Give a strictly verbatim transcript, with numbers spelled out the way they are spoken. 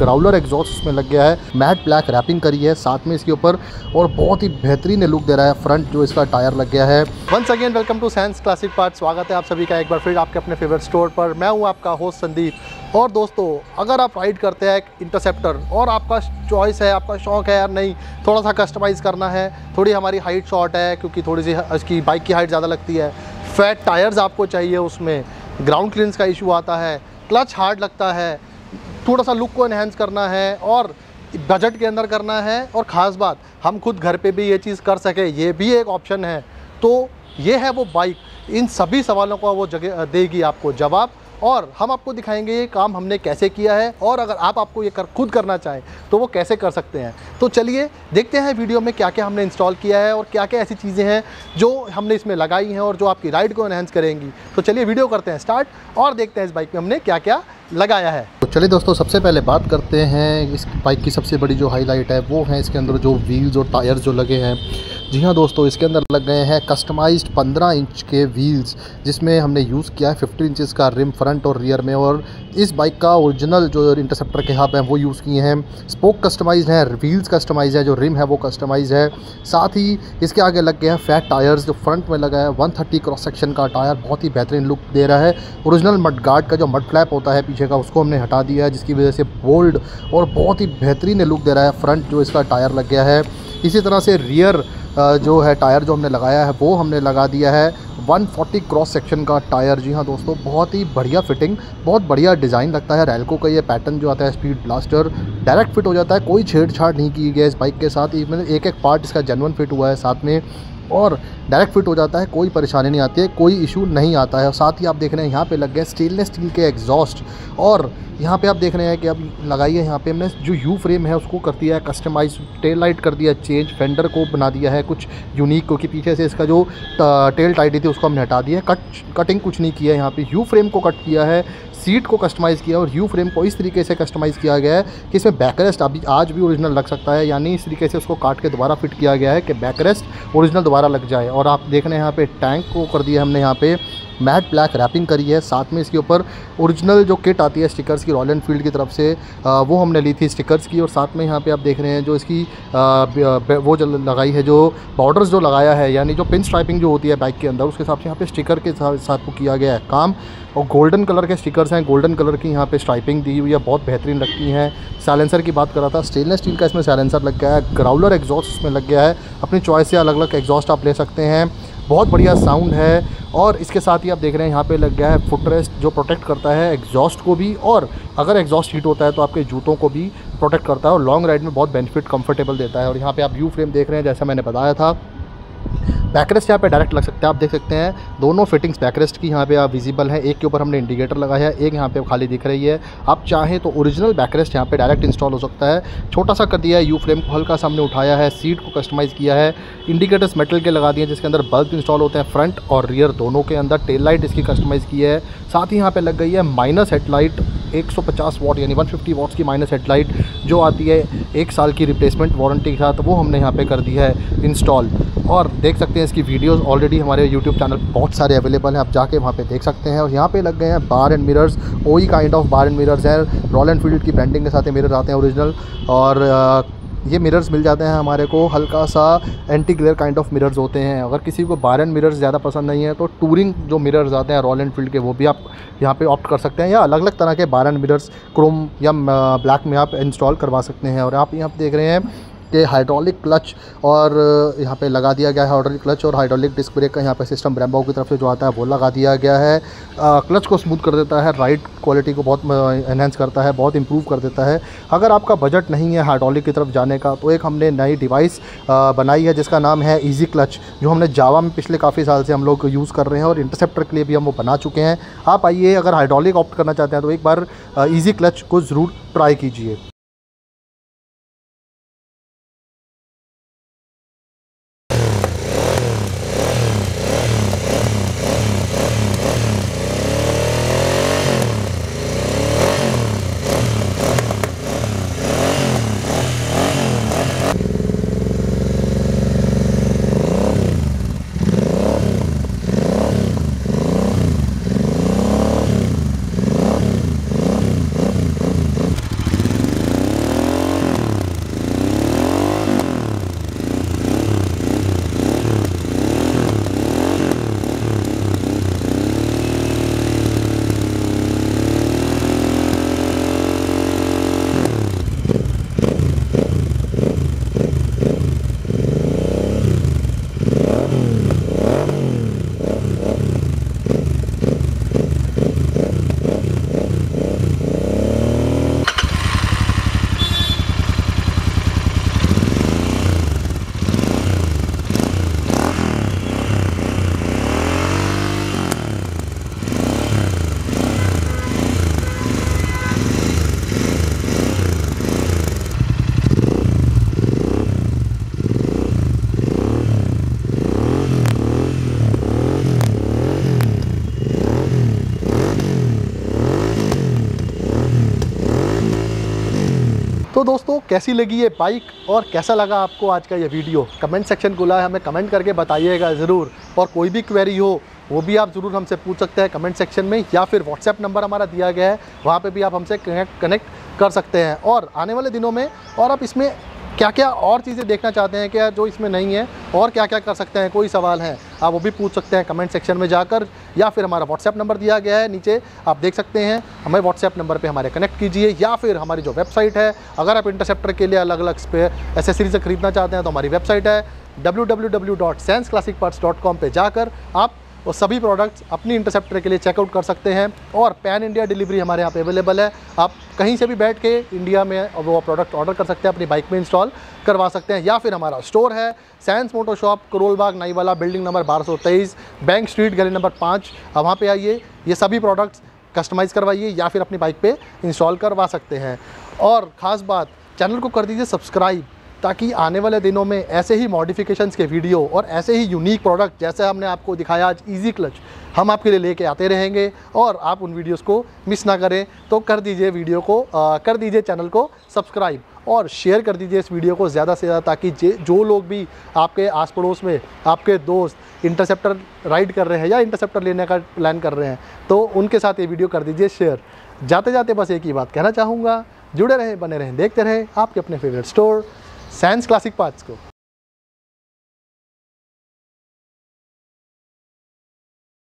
Growler exhaust इसमें लग गया है, मैट ब्लैक रैपिंग करी है साथ में इसके ऊपर और बहुत ही बेहतरीन लुक दे रहा है फ्रंट जो इसका टायर लग गया है। Once again welcome to sense classic parts, स्वागत है आप सभी का एक बार फिर आपके अपने फेवरेट स्टोर पर। मैं हूँ आपका होस्ट संदीप। और दोस्तों, अगर आप राइड करते हैं एक इंटरसेप्टर और आपका चॉइस है, आपका शौक है यार नहीं थोड़ा सा कस्टमाइज़ करना है, थोड़ी हमारी हाइट शॉर्ट है क्योंकि थोड़ी सी इसकी बाइक की हाइट ज़्यादा लगती है, फैट टायर्स आपको चाहिए, उसमें ग्राउंड क्लीयरेंस का इशू आता है, क्लच हार्ड लगता है, थोड़ा सा लुक को एनहेंस करना है और बजट के अंदर करना है और ख़ास बात हम खुद घर पर भी ये चीज़ कर सकें, ये भी एक ऑप्शन है। तो ये है वो बाइक, इन सभी सवालों को वो जगह देगी आपको जवाब और हम आपको दिखाएंगे ये काम हमने कैसे किया है और अगर आप आपको ये कर खुद करना चाहें तो वो कैसे कर सकते हैं। तो चलिए देखते हैं वीडियो में क्या क्या हमने इंस्टॉल किया है और क्या क्या ऐसी चीज़ें हैं जो हमने इसमें लगाई हैं और जो आपकी राइड को एनहेंस करेंगी। तो चलिए वीडियो करते हैं स्टार्ट और देखते हैं इस बाइक में हमने क्या क्या लगाया है। तो चलिए दोस्तों, सबसे पहले बात करते हैं इस बाइक की सबसे बड़ी जो हाईलाइट है वो है इसके अंदर जो व्हील्स और टायर्स जो लगे हैं। जी हाँ दोस्तों, इसके अंदर लग गए हैं कस्टमाइज्ड पंद्रह इंच के व्हील्स जिसमें हमने यूज़ किया है फिफ्टी इंचेस का रिम फ्रंट और रियर में और इस बाइक का ओरिजिनल जो इंटरसेप्टर के हब हैं वो यूज़ किए हैं। स्पोक कस्टमाइज्ड है, व्हील्स कस्टमाइज्ड है, जो रिम है वो कस्टमाइज्ड है। साथ ही इसके आगे लग गए हैं फैट टायर्स जो फ्रंट में लगा है, वन थर्टी क्रॉस सेक्शन का टायर बहुत ही बेहतरीन लुक दे रहा है। ओरिजिनल मड गार्ड का जो मड फ्लैप होता है का उसको हमने हटा दिया है जिसकी वजह से बोल्ड और बहुत ही बेहतरीन लुक दे रहा है फ्रंट जो इसका टायर लग गया है। इसी तरह से रियर जो है टायर जो हमने लगाया है वो हमने लगा दिया है वन फोर्टी क्रॉस सेक्शन का टायर। जी हाँ दोस्तों, बहुत ही बढ़िया फिटिंग, बहुत बढ़िया डिज़ाइन लगता है। रैल्को का ये पैटर्न जो आता है स्पीड ब्लास्टर डायरेक्ट फिट हो जाता है, कोई छेड़छाड़ नहीं की गई है इस बाइक के साथ। इवन एक एक पार्ट इसका जेन्युइन फिट हुआ है साथ में और डायरेक्ट फिट हो जाता है, कोई परेशानी नहीं आती है, कोई इशू नहीं आता है। और साथ ही आप देख रहे हैं यहाँ पे लग गए स्टेनलेस स्टील के एग्जॉस्ट और यहाँ पे आप देख रहे हैं कि अब लगाई है यहाँ पे हमने जो यू फ्रेम है उसको कर दिया है कस्टमाइज, टेल लाइट कर दिया चेंज, फेंडर को बना दिया है कुछ यूनिक क्योंकि पीछे से इसका जो टेल टाइडी थी उसको हमने हटा दिया है। कट कटिंग कुछ नहीं किया है यहाँ पर, यू फ्रेम को कट किया है, सीट को कस्टमाइज़ किया और यू फ्रेम को इस तरीके से कस्टमाइज़ किया गया है कि इसमें बैकरेस्ट अभी आज भी ओरिजिनल लग सकता है, यानी इस तरीके से उसको काट के दोबारा फिट किया गया है कि बैकरेस्ट ओरिजिनल दोबारा लग जाए। और आप देख रहे हैं यहाँ पे टैंक को कर दिया हमने यहाँ पे मैट ब्लैक रैपिंग करी है, साथ में इसके ऊपर ओरिजिनल जो किट आती है स्टिकर्स की रॉयल एनफील्ड की तरफ से आ, वो हमने ली थी स्टिकर्स की। और साथ में यहाँ पे आप देख रहे हैं जो इसकी आ, वो जो लगाई है, जो बॉर्डर्स जो लगाया है यानी जो पिन स्ट्राइपिंग जो होती है बाइक के अंदर उसके हिसाब से यहाँ पे स्टिकर के साथ साथ वो किया गया है काम। और गोल्डन कलर के स्टिकर्स हैं, गोल्डन कलर की यहाँ पर स्ट्राइपिंग दी हुई है, बहुत बेहतरीन लगती हैं। साइलेंसर की बात कर रहा था, स्टेनलेस स्टील का इसमें साइलेंसर लग गया है, ग्राउलर एग्जॉस्ट इसमें लग गया है, अपनी चॉइस से अलग अलग एग्जॉस्ट आप ले सकते हैं, बहुत बढ़िया साउंड है। और इसके साथ ही आप देख रहे हैं यहाँ पे लग गया है फुटरेस्ट जो प्रोटेक्ट करता है एग्जॉस्ट को भी और अगर एग्जॉस्ट हीट होता है तो आपके जूतों को भी प्रोटेक्ट करता है और लॉन्ग राइड में बहुत बेनिफिट कंफर्टेबल देता है। और यहाँ पे आप यू फ्रेम देख रहे हैं, जैसा मैंने बताया था बैकरेस्ट यहाँ पे डायरेक्ट लग सकता है, आप देख सकते हैं दोनों फिटिंग्स बैकरेस्ट की यहाँ पे आप विजिबल हैं, एक के ऊपर हमने इंडिकेटर लगाया है, एक यहाँ पे खाली दिख रही है। आप चाहें तो ओरिजिनल बैकरेस्ट यहाँ पे डायरेक्ट इंस्टॉल हो सकता है। छोटा सा कर दिया है, यू फ्रेम को हल्का सा हमने उठाया है, सीट को कस्टमाइज़ किया है, इंडिकेटर्स मेटल के लगा दिए जिसके अंदर बल्ब इंस्टॉल होते हैं फ्रंट और रियर दोनों के अंदर, टेल लाइट इसकी कस्टमाइज़ की है। साथ ही यहाँ पर लग गई है माइनस हेडलाइट एक सौ पचास वाट यानी एक सौ पचास वाट्स की माइनस हेडलाइट जो आती है एक साल की रिप्लेसमेंट वारंटी के साथ, वो हमने यहाँ पे कर दी है इंस्टॉल। और देख सकते हैं इसकी वीडियोस ऑलरेडी हमारे यूट्यूब चैनल पर बहुत सारे अवेलेबल हैं, आप जाके वहाँ पे देख सकते हैं। और यहाँ पे लग गए हैं बार एंड मिरर्स, ओई kind of bar end mirrors हैं, रॉयल एनफील्ड की ब्रांडिंग के साथ ये मिरर आते हैं ओरिजिनल और आ, ये मिरर्स मिल जाते हैं हमारे को हल्का सा anti glare kind of mirrors होते हैं। अगर किसी को बार एंड मिरर्स ज़्यादा पसंद नहीं है तो टूरिंग जो मिरर्स आते हैं रॉयल एनफील्ड के वो भी आप यहाँ पे ऑप्ट कर सकते हैं, या अलग अलग तरह के बार एंड मिरर्स क्रोम या ब्लैक में आप इंस्टॉल करवा सकते हैं। और आप यहाँ देख रहे हैं के हाइड्रोलिक क्लच और यहाँ पे लगा दिया गया है, हाइड्रोलिक क्लच और हाइड्रोलिक डिस्क ब्रेक का यहाँ पे सिस्टम ब्रेम्बो की तरफ से जो आता है वो लगा दिया गया है। क्लच को स्मूथ कर देता है, राइड क्वालिटी को बहुत एनहेंस करता है, बहुत इंप्रूव कर देता है। अगर आपका बजट नहीं है हाइड्रोलिक की तरफ जाने का तो एक हमने नई डिवाइस बनाई है जिसका नाम है ईजी क्लच, जो हमने जावा में पिछले काफ़ी साल से हम लोग यूज़ कर रहे हैं और इंटरसेप्टर के लिए भी हम वो बना चुके हैं। आप आइए, अगर हाइड्रोलिक ऑप्ट करना चाहते हैं तो एक बार ईजी क्लच को ज़रूर ट्राई कीजिए। तो दोस्तों कैसी लगी ये बाइक और कैसा लगा आपको आज का ये वीडियो, कमेंट सेक्शन खुला है, हमें कमेंट करके बताइएगा ज़रूर। और कोई भी क्वेरी हो वो भी आप ज़रूर हमसे पूछ सकते हैं कमेंट सेक्शन में, या फिर व्हाट्सएप नंबर हमारा दिया गया है वहाँ पे भी आप हमसे कनेक्ट कर सकते हैं। और आने वाले दिनों में और आप इसमें क्या क्या और चीज़ें देखना चाहते हैं क्या जो इसमें नहीं है, और क्या क्या कर सकते हैं, कोई सवाल है आप वो भी पूछ सकते हैं कमेंट सेक्शन में जाकर, या फिर हमारा व्हाट्सएप नंबर दिया गया है नीचे आप देख सकते हैं, हमें व्हाट्सएप नंबर पे हमारे कनेक्ट कीजिए। या फिर हमारी जो वेबसाइट है, अगर आप इंटरसेप्टर के लिए अलग अलग एसेसरीज खरीदना चाहते हैं तो हमारी वेबसाइट है W W W dot Sans classic Parts dot com पे जाकर आप वो सभी प्रोडक्ट्स अपनी इंटरसेप्टर के लिए चेकआउट कर सकते हैं। और पैन इंडिया डिलीवरी हमारे यहाँ पे अवेलेबल है, आप कहीं से भी बैठ के इंडिया में वो प्रोडक्ट ऑर्डर कर सकते हैं, अपनी बाइक में इंस्टॉल करवा सकते हैं। या फिर हमारा स्टोर है sense मोटोशॉप, Karol Bagh, Naiwala, building number बारह सौ तेईस, बैंक स्ट्रीट, गली नंबर पाँच, वहाँ पर आइए, ये सभी प्रोडक्ट्स कस्टमाइज़ करवाइए या फिर अपनी बाइक पर इंस्टॉल करवा सकते हैं। और ख़ास बात, चैनल को कर दीजिए सब्सक्राइब, ताकि आने वाले दिनों में ऐसे ही मॉडिफिकेशंस के वीडियो और ऐसे ही यूनिक प्रोडक्ट जैसे हमने आपको दिखाया आज इजी क्लच, हम आपके लिए लेके आते रहेंगे और आप उन वीडियोस को मिस ना करें। तो कर दीजिए वीडियो को आ, कर दीजिए चैनल को सब्सक्राइब और शेयर कर दीजिए इस वीडियो को ज़्यादा से ज़्यादा, ताकि जो लोग भी आपके आस पड़ोस में आपके दोस्त इंटरसेप्टर राइड कर रहे हैं या इंटरसेप्टर लेने का प्लान कर रहे हैं तो उनके साथ ये वीडियो कर दीजिए शेयर। जाते जाते बस एक ही बात कहना चाहूँगा, जुड़े रहें, बने रहें, देखते रहें आपके अपने favourite store sense classic parts को।